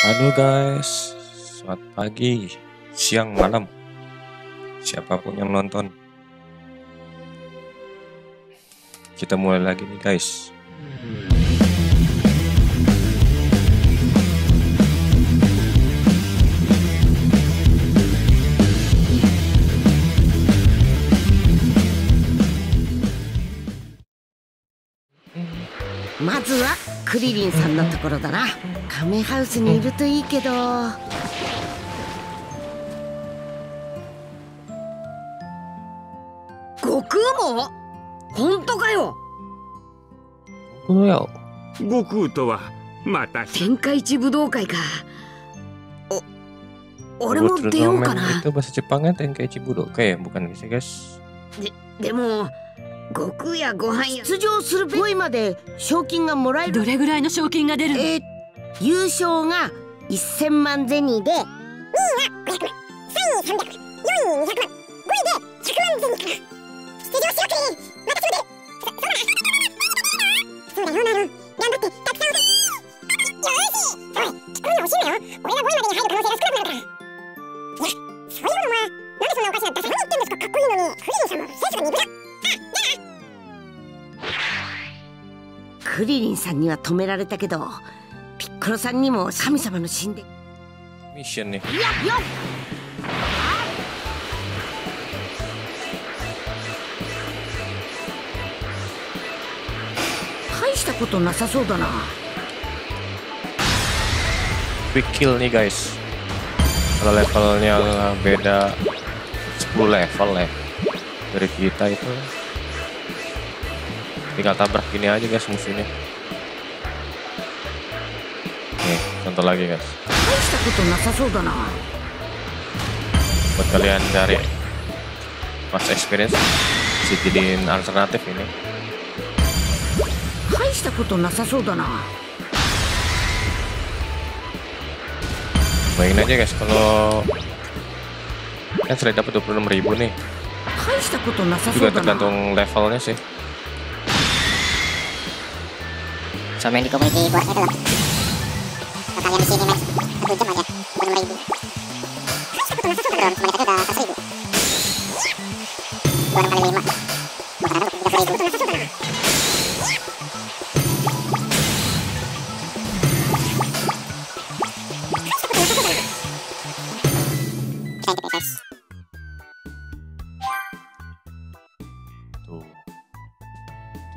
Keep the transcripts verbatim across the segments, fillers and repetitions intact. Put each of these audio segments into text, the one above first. Halo guys, selamat pagi, siang, malam, siapapun yang nonton. Kita mulai lagi nih guys. Mazuwa Krillin-san no tokoro da na. カメハウスにいるといいけど。悟空も？本当かよ。おや。悟空とはまた天下一武道会か。お、俺も出ようかな。itu bahasa Jepangnya tenkai ichi budokai ya, bukan bisa guys。で、でも。 悟空やご飯や出場するごいまで賞金がもらえる。どれぐらいの賞金が出るの？えー、優勝がせんまんゼニーで、にいがごひゃくまん、さんいさんびゃくまん、よんいにひゃくまん、ごいでひゃくまんゼニーかな。出場しようくね。またそれで、そうだ、そうだ、そうだよな。頑張ってたくさん押せ。よし、おい、今度押しなよ。俺がごいまでに入る可能性が少なくなるから。いや、そういうのはなんでそんなおかしなダサい言ってんですか。かっこいいのにクリリンさんもセンスが鈍だ。 クリリンさんには止められたけど、ピッコロさんにも神様の神殿。ミッションね。いや、よっ。大したことなさそうだな。Big kill nih guys. Kalau levelnya beda sepuluh level ya dari kita itu. Tinggal tabrak gini aja guys musuhnya. Nih, contoh lagi guys. Buat kalian cari pas experience bisa jadiin alternatif ini. Bayangin aja guys kalau kan sudah dapat dua puluh enam ribu nih. Juga tergantung levelnya sih. Sama yang di komisi buat itu loh. Totalnya di sini mas satu jam aja enam ribu. Terus aku tuh masuk dong, mereka tuh udah seribu. Dua kali lima, bukan aku tiga ribu. Terus aku tuh.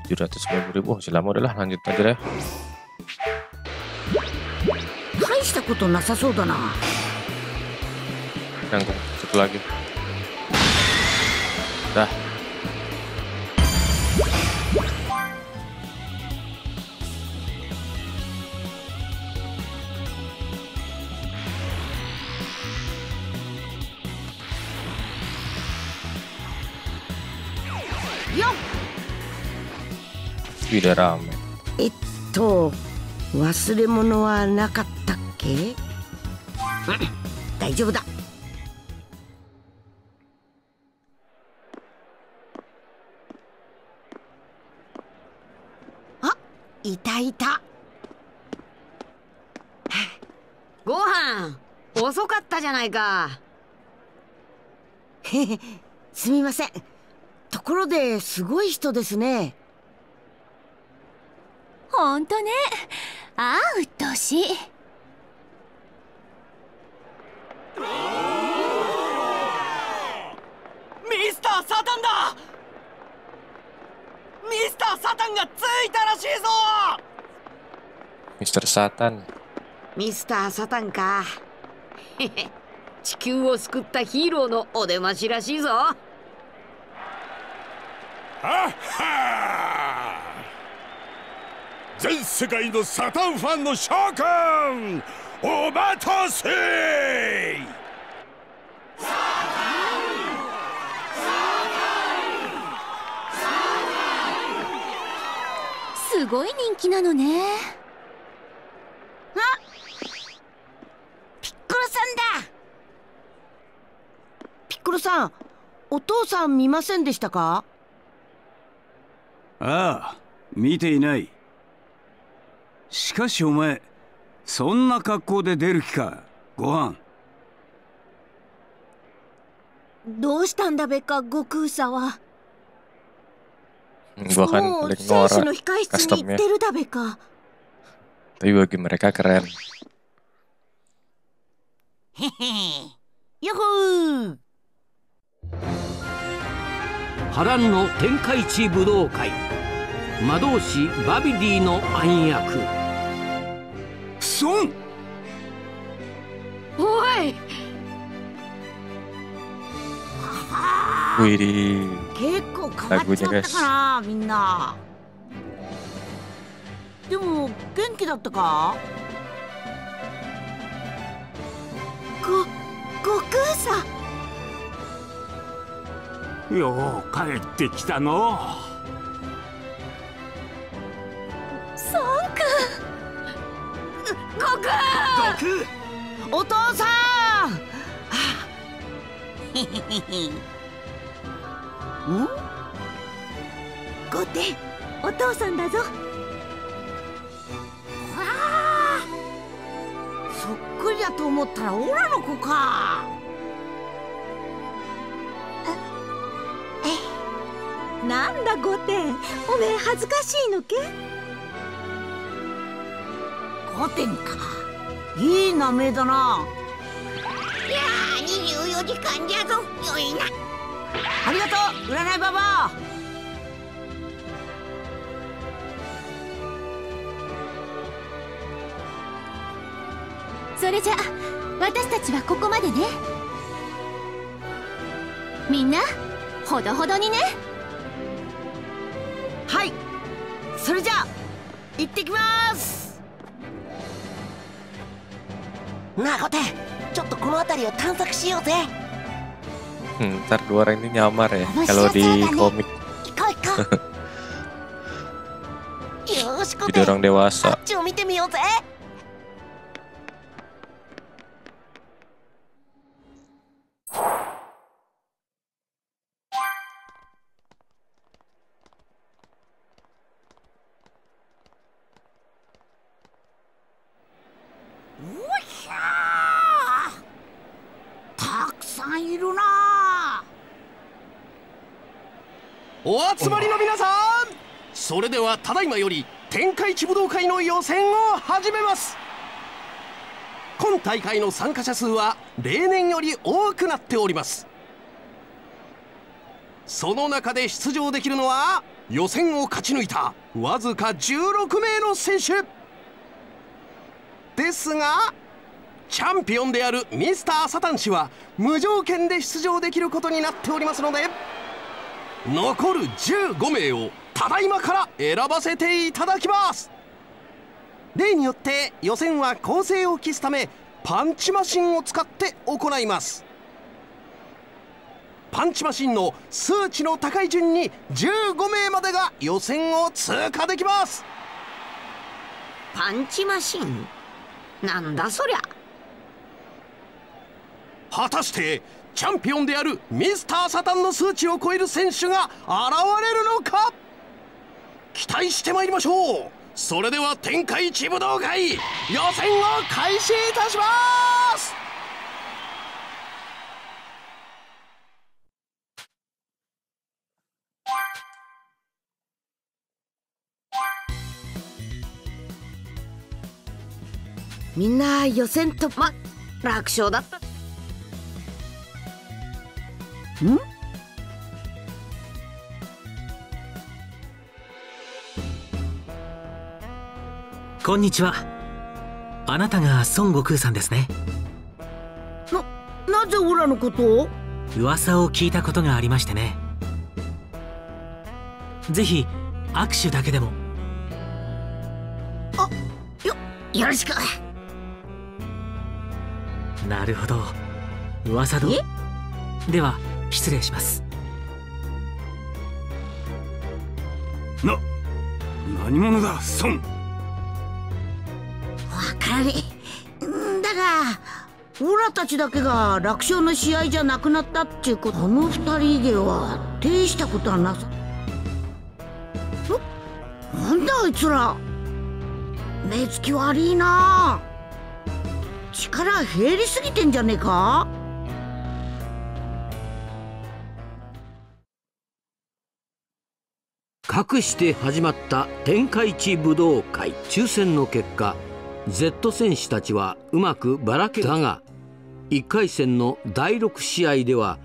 tujuh ratus lima puluh ribu hasil lama. Udahlah lanjut aja deh. Nanggung satu lagi. Dah. Udah rame. Itu, wasuremono wa nakatta ke? Daijoubu da. Ah, ita ita. Gohan, osokatta janai ka. Hehe, sumimasen. Tokoro de sugoi hito desu ne. ほんとね。ああ、うっとうしい。ミスター・サタンだ。ミスター・サタンがついたらしいぞ。ミスター・サタン。ミスター・サタンか。地球を救ったヒーローのお出ましらしいぞ。はっはー。 全世界のサタンファンの召喚お待たせ。サタン、サタン、サタン。すごい人気なのね。あ、ピッコロさんだ。ピッコロさん、お父さん見ませんでしたか？ああ、見ていない。 しかしお前、そんな格好で出る気か、ご飯。どうしたんだべか、悟空沢。もう選手の控室に行ってるだべか。へへ、よほー。波乱の天下一武道会、魔導士バビディの暗躍。孫、おい。ウィリー、結構変わっちゃったかな、みんな。でも元気だったか。ご、悟空さん、よう帰ってきたの。孫くん、悟空、悟空、お父さん。へへへへ。ん？御殿、お父さんだぞ。そっくりだと思ったらオラの子か。え、なんだ御殿、おめえ恥ずかしいのけ。御殿か、いい名前だな。いやー、にじゅうよじかんじゃぞ、よいな。ありがとう、占いババア。それじゃ私たちはここまでね。みんなほどほどにね。はい、それじゃあ行ってきます。なあコテ、ちょっとこの辺りを探索しようぜ。Hmm, ntar dua orang ini nyamar ya kalau di komik. Jadi orang dewasa. Jadi, sekarang dari Tenkai Chibudou Kaiの予選を始めます。今大会の参加者数は例年より多くなっております。その中で出場できるのは予選を勝ち抜いたわずかじゅうろくめいの選手。ですが、チャンピオンであるミスターサタン氏は無条件で出場できることになっておりますので、残るじゅうごめいをただいまから選ばせていただきます。例によって予選は構成を期すためパンチマシンを使って行います。パンチマシンの数値の高い順にじゅうごめいまでが予選を通過できます。パンチマシン、なんだそりゃ。果たしてチャンピオンであるミスターサタンの数値を超える選手が現れるのか、期待してまいりましょう。それでは天下一武道会予選を開始いたします。みんな予選突破、楽勝だった。ん？こんにちは。あなたが孫悟空さんですね。な、なぜオラのことを？噂を聞いたことがありましてね。ぜひ握手だけでも。あ、よ、よろしく。なるほど。噂ど。では失礼します。な、何者だ、孫。だがオラたちだけが楽勝の試合じゃなくなったっていうこと。この二人芸は大したことはなさ。なんだあいつら、目つき悪いなあ。力減りすぎてんじゃねえか。かくして始まった天下一武道会。抽選の結果 Z 戦士たちはうまくばらけたが、いっかい戦のだいろく試合では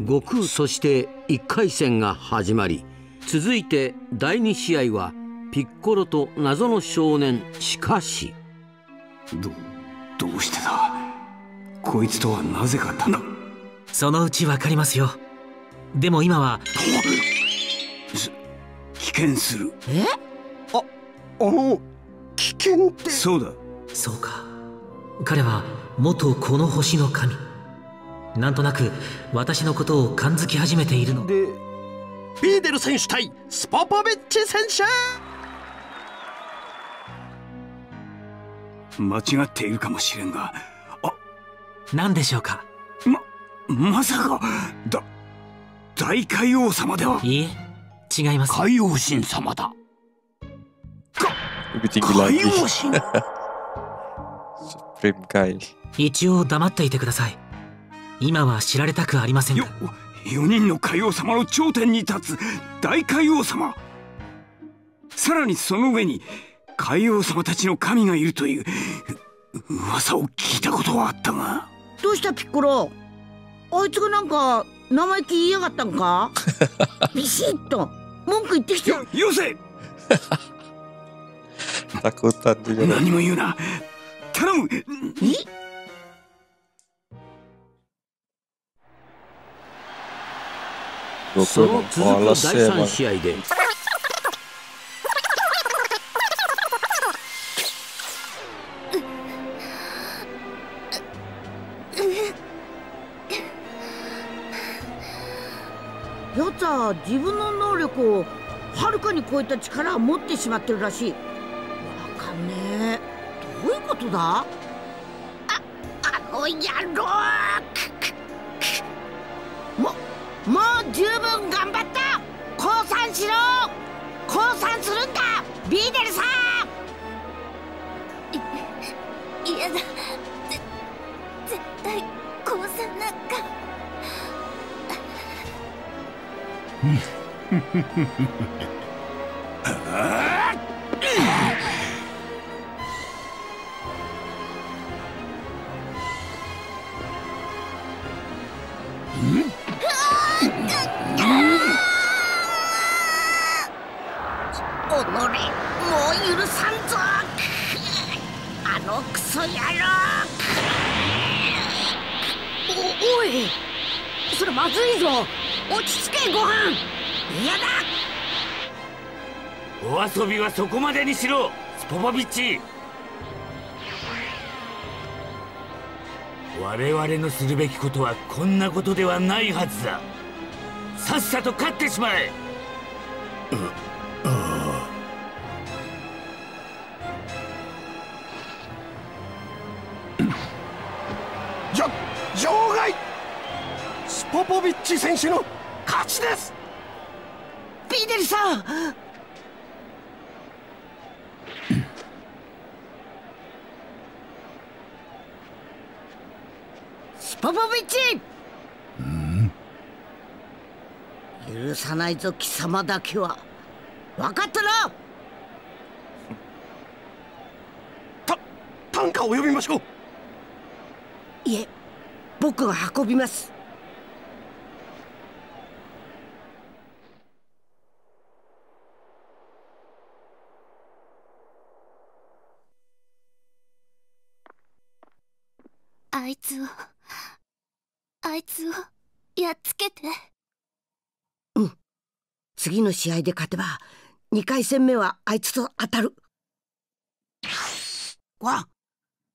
悟空、そしていっかい戦が始まり、続いてだいに試合はピッコロと謎の少年。しかしどどうしてだ、こいつとはなぜかたな。そのうちわかりますよ。でも今は危険する。えああの危険って。そうだそうか、彼は元この星の神。なんとなく私のことを感づき始めているので。ビーデル選手対スポポビッチ選手。間違っているかもしれんが。あ、何でしょうか。ままさかだ大海王様では。いいえ、違います。海王神様だ。か海王神一応黙っていてください。今は知られたくありません。よにんの海王様の頂点に立つ大海王様、さらにその上に海王様たちの神がいるという噂を聞いたことはあったが。どうしたピッコロ、あいつがなんか生意気言いやがったんか。ビシッと文句言ってきてよ。よせ何も言うな、頼む。えその続くだいさん試合でやつは自分の能力をはるかに超えた力を持ってしまってるらしい。わかんねえ、どういうことだ。あ、あの野郎、もう十分頑張った、降参しろ、降参するんだビーデルさん。いやだ、ぜ絶対降参なんか。うんお、おい、それまずいぞ、落ち着けごはん。嫌だ、お遊びはそこまでにしろスポポビッチ。我々のするべきことはこんなことではないはずだ。さっさと勝ってしまえ。ポポビッチ選手の勝ちです。ビーデルさん、スポポビッチ、うん、許さないぞ貴様だけは。分かったな。た短歌を呼びましょう。いえ、僕が運びます。あいつを、あいつをやっつけて。うん。次の試合で勝てばにかい戦目はあいつと当たる。わっ、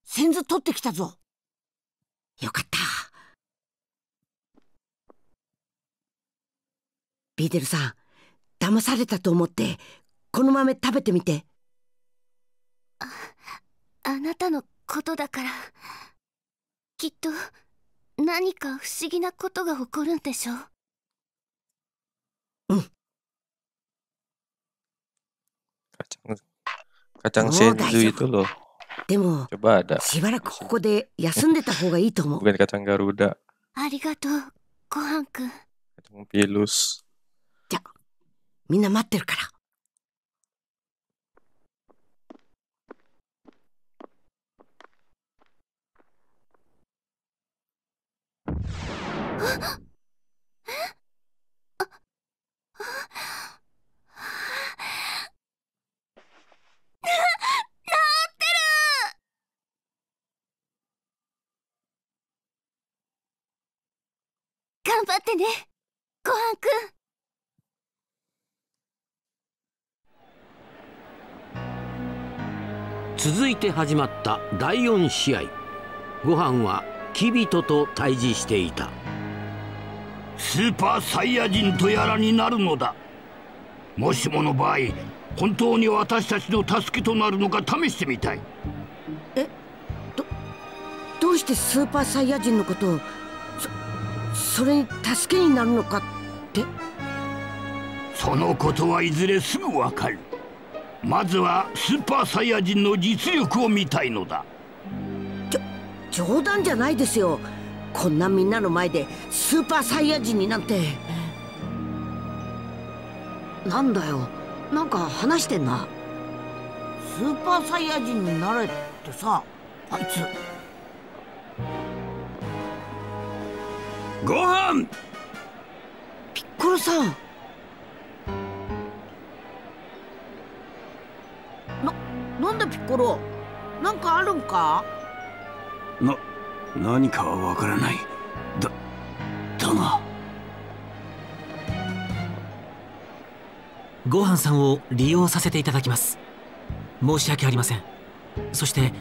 先頭取ってきたぞ。よかった。ビーデルさん、騙されたと思ってこの豆食べてみて。あ、あなたのことだから。きっと何か不思議なことが起こるんでしょう。うん。もう大丈夫。でも、しばらくここで休んでた方がいいと思う。ありがとう、ごはんくん。じゃ、みんな待ってるから。頑張ってね、ごはんくん。続いて始まっただいよん試合。ごはんはキビトと対峙していた。スーパーサイヤ人とやらになるのだ。もしもの場合、本当に私たちの助けとなるのか試してみたい。え、どどうしてスーパーサイヤ人のことをそれに助けになるのかって？そのことはいずれすぐわかる。まずはスーパーサイヤ人の実力を見たいのだ。ちょ冗談じゃないですよ。こんなみんなの前でスーパーサイヤ人になんて。なんだよ、なんか話してんな。スーパーサイヤ人になれってさ、あいつ。ごはん。ピッコロさん。な、なんだピッコロ、なんかあるんか？な、何かはわからない。だ、だが。ごはんさんを利用させていただきます。申し訳ありません。そして、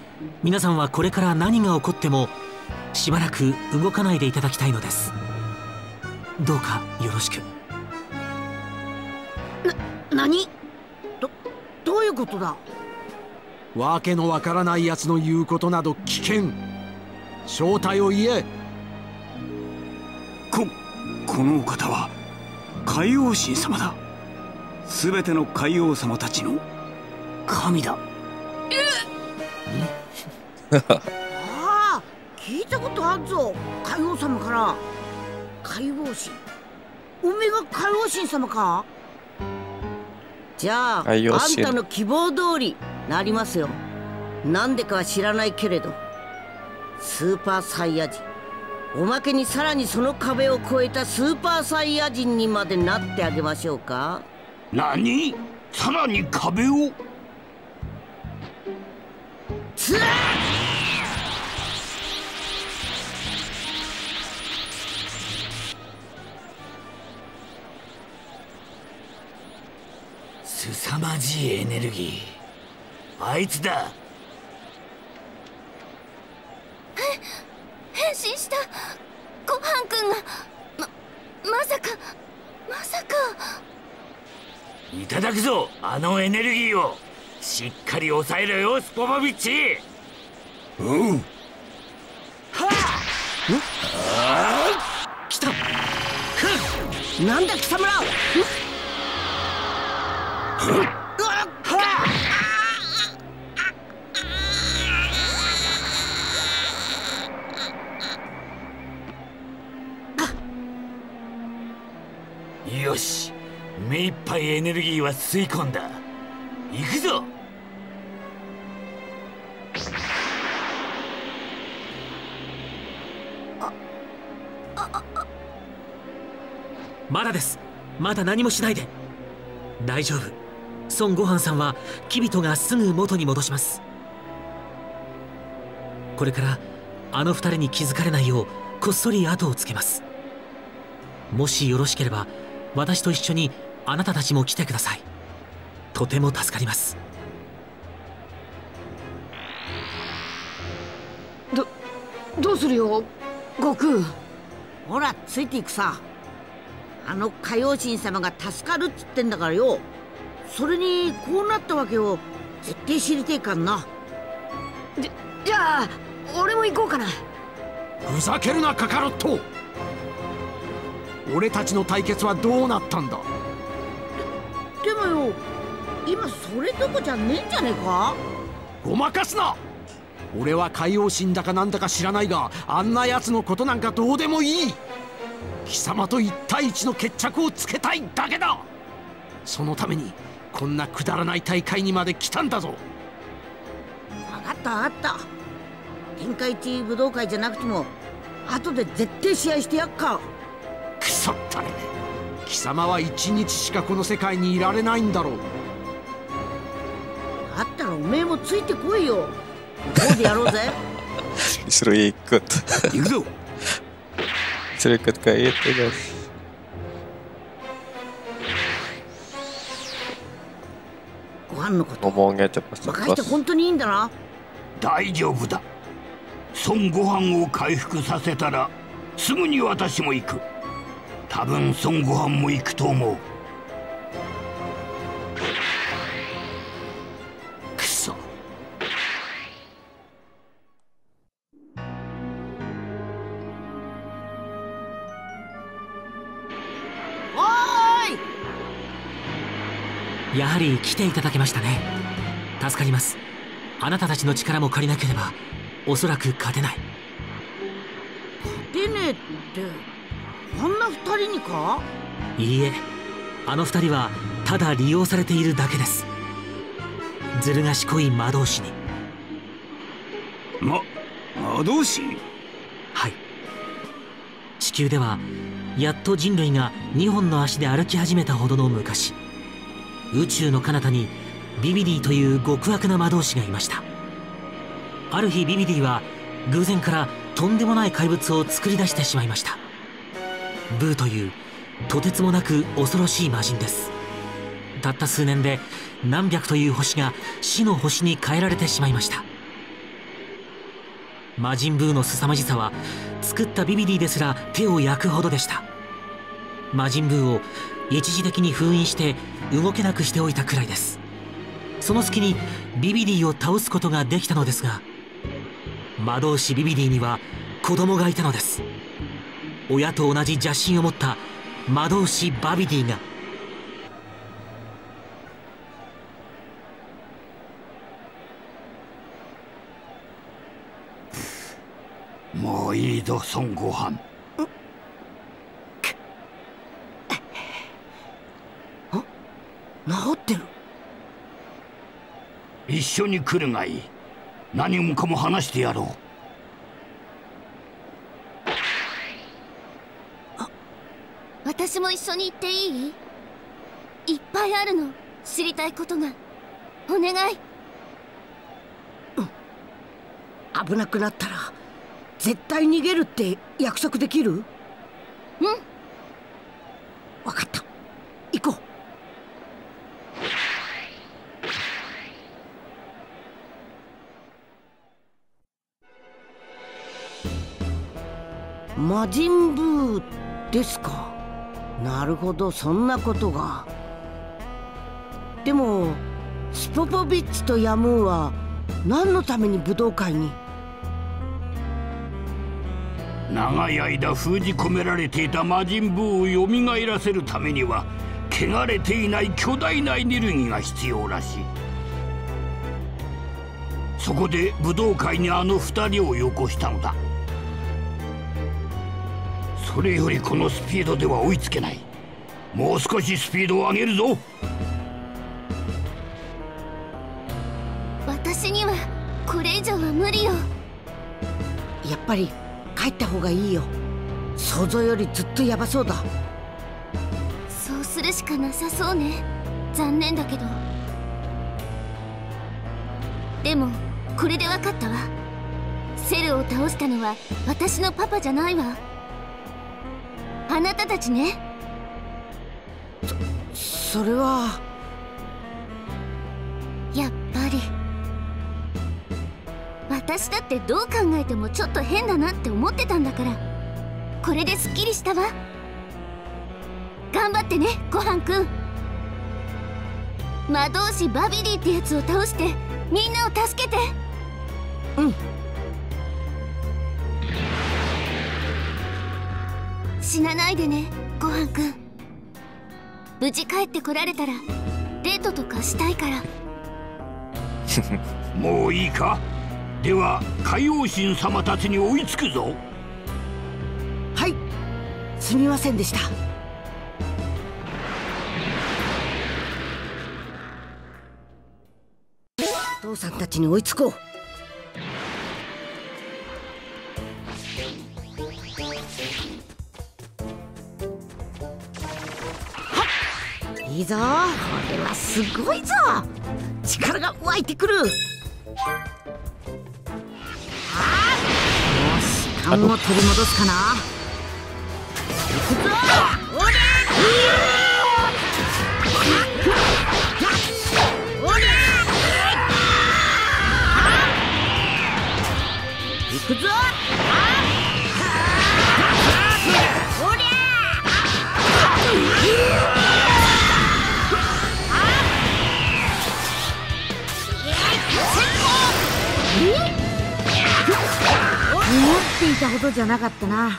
皆さんはこれから何が起こっても、しばらく動かないでいただきたいのです。どうかよろしく。な、何？ど、どういうことだ？わけのわからない奴の言うことなど危険。正体を言え。こ、このお方は海王神様だ。すべての海王様たちの神だ。えっ聞いたことあるぞ、海王様から。海王神、おめえが海王神様か？じゃああんたの希望通りなりますよ。なんでかは知らないけれど、スーパーサイヤ人、おまけにさらにその壁を越えたスーパーサイヤ人にまでなってあげましょうか。何？さらに壁を？つらっ！凄まじいエネルギー。あいつだ。え、変身したごはんくんが。ま、まさか、まさか。いただくぞ、あのエネルギーを。しっかり抑えろよ、スポポビッチ。うん。はあ。来た。ふん。なんだ貴様ら。うわっ！よし、目いっぱいエネルギーは吸い込んだ。行くぞ。まだです、まだ何もしないで。大丈夫、孫悟飯さんはキビトがすぐ元に戻します。これからあの二人に気づかれないようこっそり後をつけます。もしよろしければ私と一緒にあなたたちも来てください。とても助かります。どどうするよ悟空。ほらついていくさ。あの海王神様が助かるっつってんだからよ。それにこうなったわけを絶対知りてえかんな。じじゃあ俺も行こうかな。ふざけるなカカロット。俺たちの対決はどうなったんだ。で, でもよ、今それどこじゃねえんじゃねえか。ごまかすな。俺は海王神だかなんだか知らないが、あんな奴のことなんかどうでもいい。貴様と一対一の決着をつけたいだけだ。そのためにこんなくだらない大会にまで来たんだぞ。分かった分かった、天下一武道会じゃなくても後で絶対試合してやっか。くそったれ、貴様は一日しかこの世界にいられないんだろう。あったらおめえもついてこいよ。どうでやろうぜ。それ行くこと行くぞ。それ行くか、行ってます。ご飯のこと任せて本当にいいんだな。大丈夫だ。孫悟飯を回復させたらすぐに私も行く。多分孫悟飯も行くと思う。くそ。おーい、やはり来ていただけましたね。助かります。あなたたちの力も借りなければおそらく勝てない。勝てねえってあんな二人にか？いいえ、あの二人はただ利用されているだけです。ずる賢い魔導士に。ま、魔導士？はい、地球ではやっと人類が二本の足で歩き始めたほどの昔、宇宙の彼方にビビディという極悪な魔導士がいました。ある日ビビディは偶然からとんでもない怪物を作り出してしまいました。ブーというとてつもなく恐ろしい魔人です。たった数年で何百という星が死の星に変えられてしまいました。魔人ブーの凄まじさは作ったビビディですら手を焼くほどでした。魔人ブーを一時的に封印して動けなくしておいたくらいです。その隙にビビディを倒すことができたのですが、魔導士ビビディには子供がいたのです。親と同じ邪神を持った魔導士バビディが。もういいぞ孫悟飯。治ってる。一緒に来るがいい。何もかも話してやろう。私も一緒に行っていい？いっぱいあるの、知りたいことが。お願い。うん。危なくなったら絶対逃げるって約束できる？うん。分かった、行こう。魔人ブーですか。なるほど、そんなことが。でもスポポビッチとヤムーは何のために武道会に？長い間封じ込められていた魔人ブーをよみがえらせるためには、汚れていない巨大なエネルギーが必要らしい。そこで武道会にあの二人をよこしたのだ。それよりこのスピードでは追いつけない。もう少しスピードを上げるぞ。私にはこれ以上は無理よ。やっぱり帰った方がいいよ。想像よりずっとヤバそうだ。そうするしかなさそうね。残念だけど。でもこれで分かったわ。セルを倒したのは私のパパじゃないわ。あなたたちね。そ、それはやっぱり私だってどう考えてもちょっと変だなって思ってたんだから、これですっきりしたわ。頑張ってねごはんくん。魔導士バビディってやつを倒してみんなを助けて。うん。死なないでねごはんくん。無事帰ってこられたらデートとかしたいから。もういいか？では海王神様たちに追いつくぞ。はい、すみませんでした。お父さんたちに追いつこう。いいぞ、これはすごいぞ。力が湧いてくる。よし、勘を取り戻すかな。行くぞ。思っていたほどじゃなかったな。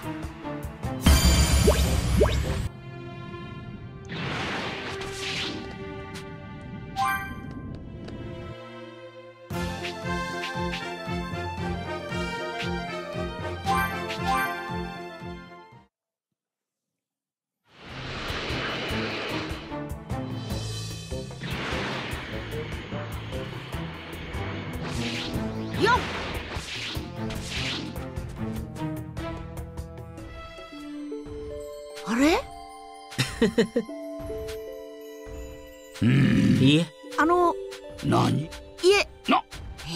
よっ、あれうん、いえ、あの、何、いえ、な、え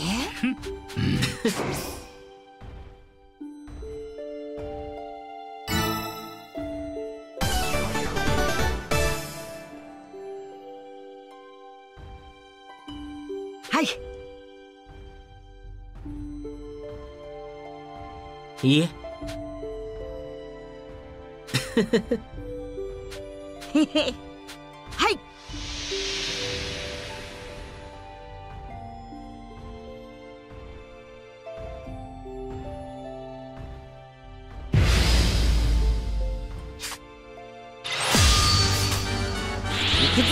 はいいえへへ、はい、いくぞ。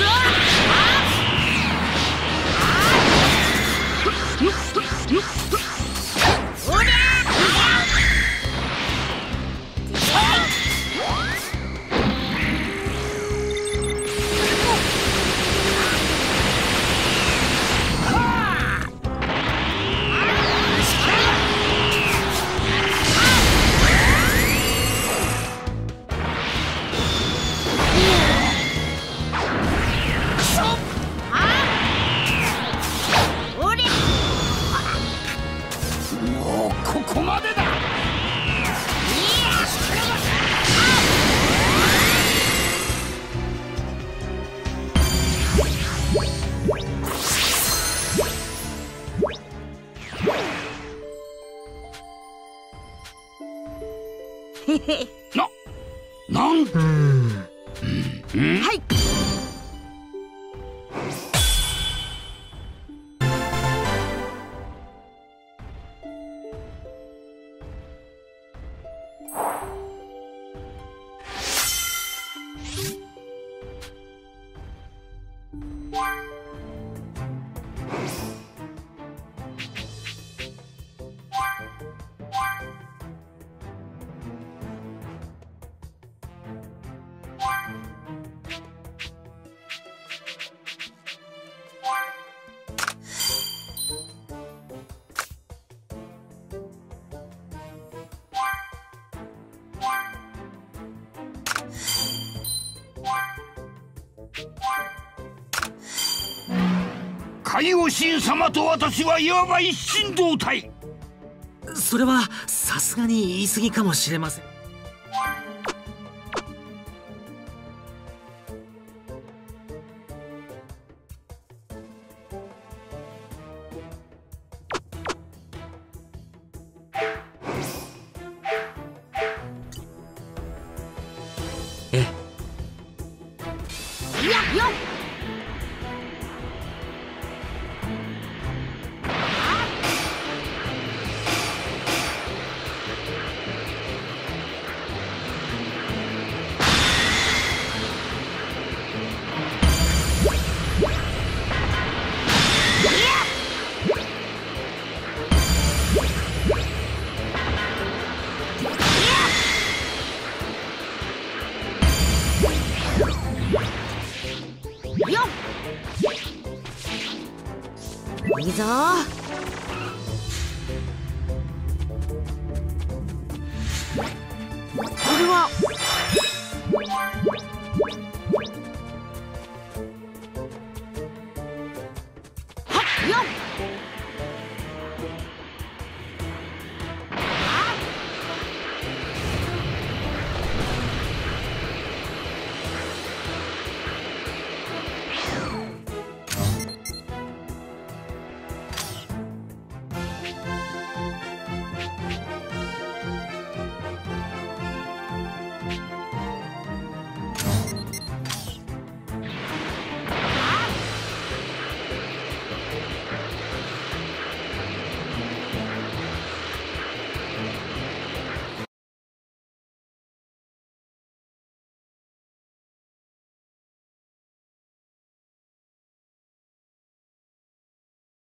な、なんだ。はい。海王神様と私はいわば一心同体。それはさすがに言い過ぎかもしれません。えっ、いや、よっ、ぞ。